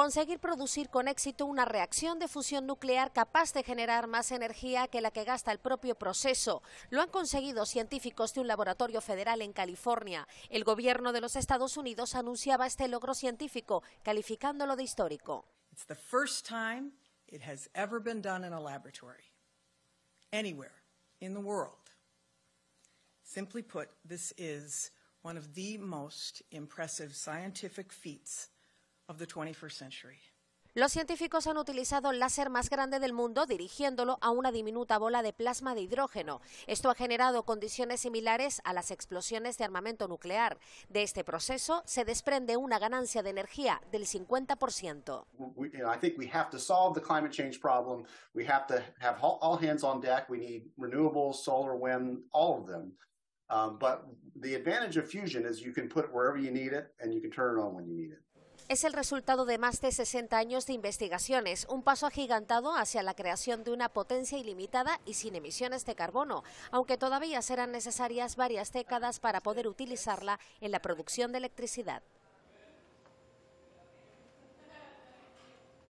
conseguir producir con éxito una reacción de fusión nuclear capaz de generar más energía que la que gasta el propio proceso. Lo han conseguido científicos de un laboratorio federal en California. El gobierno de los Estados Unidos anunciaba este logro científico, calificándolo de histórico. It's the first time it has ever been done in a laboratory, anywhere in the world. Simply put, this is one of the most impressive scientific feats of the 21st century. Los científicos han utilizado el láser más grande del mundo dirigiéndolo a una diminuta bola de plasma de hidrógeno. Esto ha generado condiciones similares a las explosiones de armamento nuclear. De este proceso se desprende una ganancia de energía del 50%. I think we have to solve the climate change problem. We have to have all hands on deck. We need renewables, solar, wind, all of them. But the advantage of fusion is you can put it wherever you need it and you can turn it on when you need it. Es el resultado de más de 60 años de investigaciones, un paso agigantado hacia la creación de una potencia ilimitada y sin emisiones de carbono, aunque todavía serán necesarias varias décadas para poder utilizarla en la producción de electricidad.